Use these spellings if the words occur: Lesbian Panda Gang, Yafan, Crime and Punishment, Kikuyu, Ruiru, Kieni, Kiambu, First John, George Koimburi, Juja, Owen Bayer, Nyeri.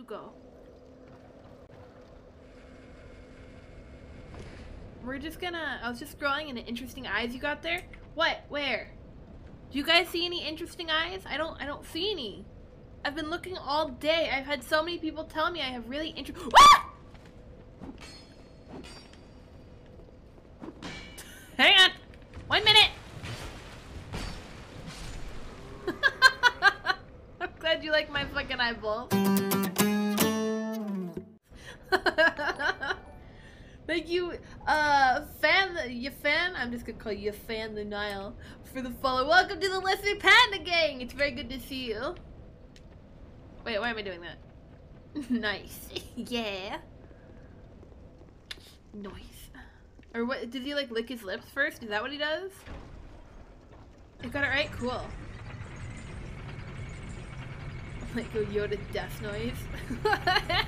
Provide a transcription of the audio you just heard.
to go. We're just gonna... I was just scrolling and the interesting eyes you got there. What? Where? Do you guys see any interesting eyes? I don't see any. I've been looking all day. I've had so many people tell me I have really interesting... Ah! Hang on! 1 minute! I'm glad you like my fucking eyeballs. Thank you, Yafan, I'm just gonna call you Yafan the Nile, for the follow. Welcome to the Lesbian Panda Gang! It's very good to see you. Wait, why am I doing that? Nice. Yeah. Nice. Or what, does he like lick his lips first? Is that what he does? I got it right? Cool. Like a Yoda death noise.